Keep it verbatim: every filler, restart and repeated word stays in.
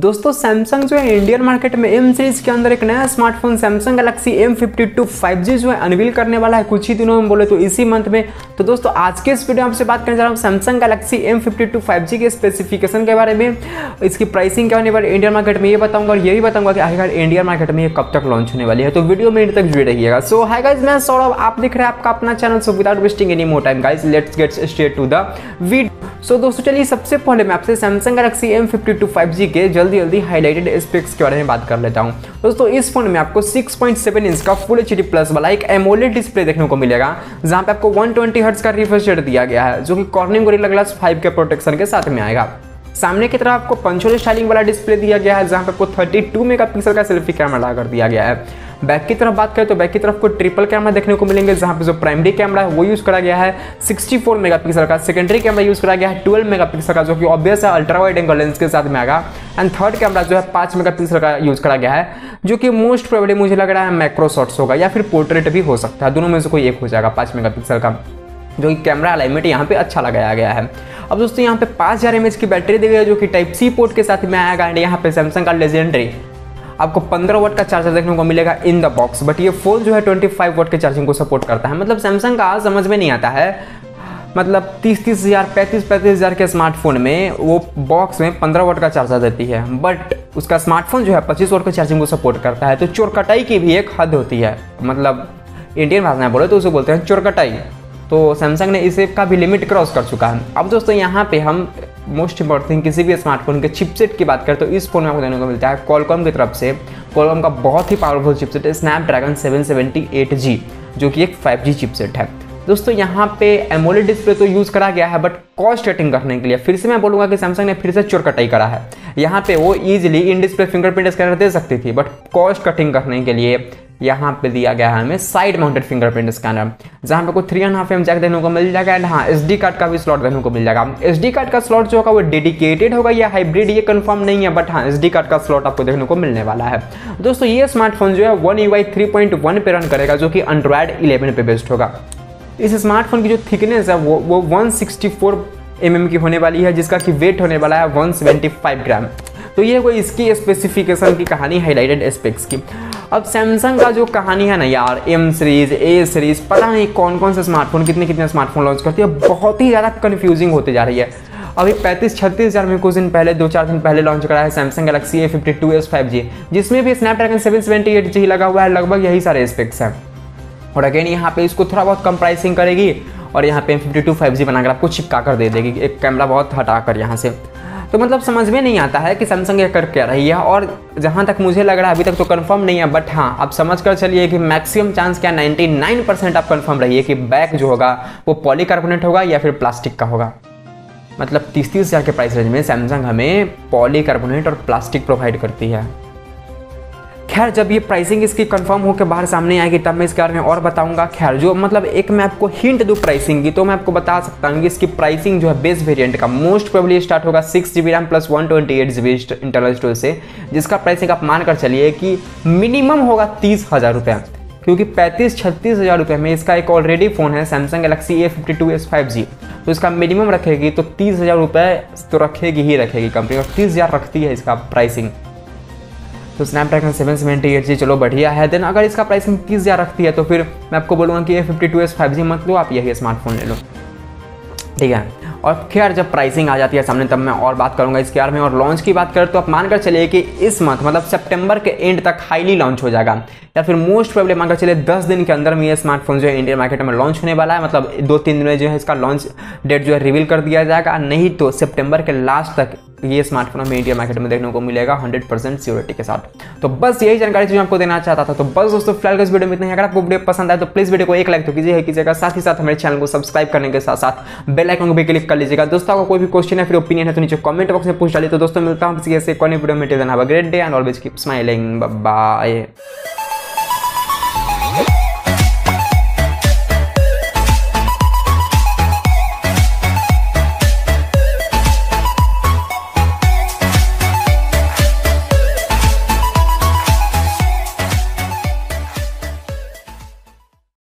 दोस्तों सैमसंग जो है इंडियन मार्केट में एम सीरीज के अंदर एक नया smartphone Samsung Galaxy M fifty two five G जो है अनवील करने वाला है कुछ ही दिनों में, बोले तो इसी मंथ में। तो दोस्तों आज के इस वीडियो में आपसे बात करने जा रहा हूँ Samsung Galaxy M fifty two five G के स्पेसिफिकेशन के बारे में, इसकी प्राइसिंग के होने वाली इंडियन मार्केट में ये बताऊंगा और यही बताऊंगा कि आखिरकार इंडियन मार्केट में ये कब तक लॉन्च होने वाली है। तो वीडियो में एंड तक जुड़े रहिएगा। सो हाय गाइस, मैं सौरभ, आप देख रहे हैं आपका अपना channel. So without wasting any more time guys, let's get straight to the video. So दोस्तों चलिए सबसे पहले मैं आपसे Samsung Galaxy M fifty two five G के जल्दी जल्दी हाईलाइटेड स्पेक्स के बारे में बात कर लेता हूं। दोस्तों इस फोन में आपको सिक्स पॉइंट सेवन इंच का फुल एचडी प्लस वाला एक एमोलेड डिस्प्ले देखने को मिलेगा, जहां पे आपको वन ट्वेंटी हर्ट्ज का रिफ्रेश रेट दिया गया है, जो कि कॉर्निंग गोरिल्ला ग्लास फाइव के प्रोटेक्शन के साथ में आएगा। सामने की तरफ आपको पंचोल स्टाइलिंग वाला डिस्प्ले दिया गया है, जहां पे आपको थर्टी टू मेगापिक्सल का सेल्फी कैमरा लगाकर दिया गया है। बैक की तरफ बात करें तो बैक की तरफ को ट्रिपल कैमरा देखने को मिलेंगे, जहां पे जो प्राइमरी कैमरा है वो यूज़ करा गया है सिक्सटी फोर मेगापिक्सल का, सेकेंडरी कैमरा यूज़ करा गया है ट्वेल्व मेगापिक्सल का, जो कि ऑब्वियस है अल्ट्रा वाइड एंगल लेंस के साथ में आएगा। एंड थर्ड कैमरा जो है पाँच मेगापिक्सल का यूज़ करा गया है, जो कि मोस्ट प्रोबेबली मुझे लग रहा है मैक्रो शॉट्स होगा या फिर पोर्ट्रेट भी हो सकता है, दोनों में से कोई एक हो जाएगा। पाँच मेगापिक्सल का जो कि कैमरा अलाइनमेंट यहाँ पे अच्छा लगाया गया है। अब दोस्तों यहाँ पे पाँच हज़ार एम एच की बैटरी दी गई है, जो कि टाइप सी पोर्ट के साथ में आएगा। एंड यहाँ पे सैमसंग का लेजेंडरी आपको पंद्रह वाट का चार्जर देखने को मिलेगा इन द बॉक्स, बट ये फ़ोन जो है ट्वेंटी फाइव वाट के चार्जिंग को सपोर्ट करता है। मतलब सैमसंग का समझ में नहीं आता है, मतलब तीस तीस हज़ार पैंतीस पैंतीस हज़ार के स्मार्टफोन में वो बॉक्स में पंद्रह वाट का चार्जर देती है, बट उसका स्मार्टफोन जो है पच्चीस वाट के चार्जिंग को सपोर्ट करता है। तो चोरकटाई की भी एक हद होती है, मतलब इंडियन भाषा में बोले तो उसे बोलते हैं चोरकटाई। तो सैमसंग ने इसे का भी लिमिट क्रॉस कर चुका है। अब दोस्तों यहाँ पे हम मोस्ट इम्पॉर्टेंट थिंग किसी भी स्मार्टफोन के चिपसेट की बात करें तो इस फोन में आपको देखने को मिलता है क्वालकॉम की तरफ से। क्वालकॉम का बहुत ही पावरफुल चिपसेट है Snapdragon seven seventy eight G, जो कि एक फाइव जी चिपसेट है। दोस्तों यहाँ पे एमोलेड डिस्प्ले तो यूज़ करा गया है, बट कॉस्ट कटिंग करने के लिए फिर से मैं बोलूँगा कि सैमसंग ने फिर से चोर कटाई करा है। यहाँ पे वो easily in display fingerprint scanner दे सकती थी, बट कॉस्ट कटिंग करने के लिए यहाँ पे दिया गया है हमें साइड माउंटेड फिंगरप्रिंट स्कैनर, जहाँ पे को three and half M jack देखने को मिल जाएगा। एंड हाँ, एसडी कार्ड का भी स्लॉट देखने को मिल जाएगा। एसडी कार्ड का स्लॉट जो होगा वो डेडिकेटेड होगा या हाइब्रिड, ये कंफर्म नहीं है, बट हाँ एसडी कार्ड का स्लॉट आपको देखने को मिलने वाला है। दोस्तों ये स्मार्टफोन जो है one UI three point one पे रन करेगा, जो कि एंड्रॉयड इलेवन पे बेस्ड होगा। इस स्मार्टफोन की जो थिकनेस है वो वो one sixty four M M की होने वाली है, जिसका कि वेट होने वाला है वन सेवेंटी फाइव ग्राम। तो ये कोई इसकी स्पेसिफिकेशन की कहानी हाईलाइटेड एस्पेक्ट्स की। अब सैमसंग का जो कहानी है ना यार, एम सीरीज़ ए सीरीज़ पता नहीं कौन कौन से स्मार्टफोन कितने कितने स्मार्टफोन लॉन्च करती है, बहुत ही ज़्यादा कन्फ्यूजिंग होती जा रही है। अभी पैंतीस छत्तीस हज़ार में कुछ दिन पहले दो चार दिन पहले लॉन्च करा है Samsung Galaxy A fifty two S five G, जिसमें भी Snapdragon seven seventy eight G लगा हुआ है, लगभग यही सारे स्पेक्स हैं। और अगेन यहाँ पे इसको थोड़ा बहुत कम प्राइसिंग करेगी और यहाँ पे M fifty two five G बनाकर आपको चिपका कर दे देगी एक कैमरा बहुत हटा कर यहाँ से। तो मतलब समझ में नहीं आता है कि सैमसंग ये कर क्या रही है। और जहाँ तक मुझे लग रहा है, अभी तक तो कंफर्म नहीं है, बट हाँ आप समझ कर चलिए कि मैक्सिमम चांस क्या निन्यानवे परसेंट आप कंफर्म रहिए कि बैक जो होगा वो पॉलीकार्बोनेट होगा या फिर प्लास्टिक का होगा। मतलब तीस तीस हज़ार के प्राइस रेंज में सैमसंग हमें पॉलीकार्बोनेट और प्लास्टिक प्रोवाइड करती है। खैर जब ये प्राइसिंग इसकी कंफर्म होकर बाहर सामने आएगी तब मैं इस बारे में और बताऊंगा। खैर जो मतलब एक मैं आपको हिंट दूँ प्राइसिंग की, तो मैं आपको बता सकता हूँ कि इसकी प्राइसिंग जो है बेस वेरिएंट का मोस्ट प्रोबेबली स्टार्ट होगा six G B RAM plus one twenty eight G B internal storage से, जिसका प्राइसिंग आप मान कर चलिए कि मिनिमम होगा तीस हज़ार रुपये, क्योंकि पैंतीस छत्तीस हज़ार रुपये में इसका एक ऑलरेडी फ़ोन है Samsung Galaxy A fifty two S five G, तो इसका मिनिमम रखेगी तो तीस हज़ार रुपये तो रखेगी ही रखेगी कंपनी, और तीस हज़ार रखती है इसका प्राइसिंग। तो Snapdragon seven seventy eight G चलो बढ़िया है। देन अगर इसका प्राइसिंग तीस हज़ार रखती है तो फिर मैं आपको बोलूँगा कि A fifty two S five G मत लो, आप यही स्मार्टफोन ले लो, ठीक है। और खैर जब प्राइसिंग आ जाती है सामने तब मैं और बात करूँगा इसके बारे में। और लॉन्च की बात करें तो आप मानकर चलिए कि इस मंथ मतलब सितंबर के एंड तक हाईली लॉन्च हो जाएगा, या फिर मोस्ट प्रोबेबली मानकर चलिए दस दिन के अंदर में ये स्मार्टफोन जो है इंडियन मार्केट में लॉन्च होने वाला है। मतलब दो तीन दिन में जो है इसका लॉन्च डेट जो है रिवील कर दिया जाएगा, नहीं तो सितंबर के लास्ट तक ये स्मार्टफोन हमें इंडिया मार्केट में देखने को मिलेगा हंड्रेड परसेंट सिक्योरिटी के साथ। तो बस यही जानकारी जो मैं आपको देना चाहता था। तो बस दोस्तों फिलहाल इस वीडियो में इतना ही। अगर आपको वीडियो पसंद आए तो प्लीज़ वीडियो को एक लाइक तो कीजिए कीजिएगा, साथ ही साथ हमारे चैनल को सब्सक्राइब करने के साथ साथ बेल आइकन को भी क्लिक कर लीजिएगा। दोस्तों आपको कोई भी क्वेश्चन है फिर ओपिनियन है तो नीचे कमेंट बॉक्स में पूछ डालिए। तो दोस्तों मिलता हूँ किसी ऐसे कौन video it is, and have a great day, and always keep smiling. Bye-bye.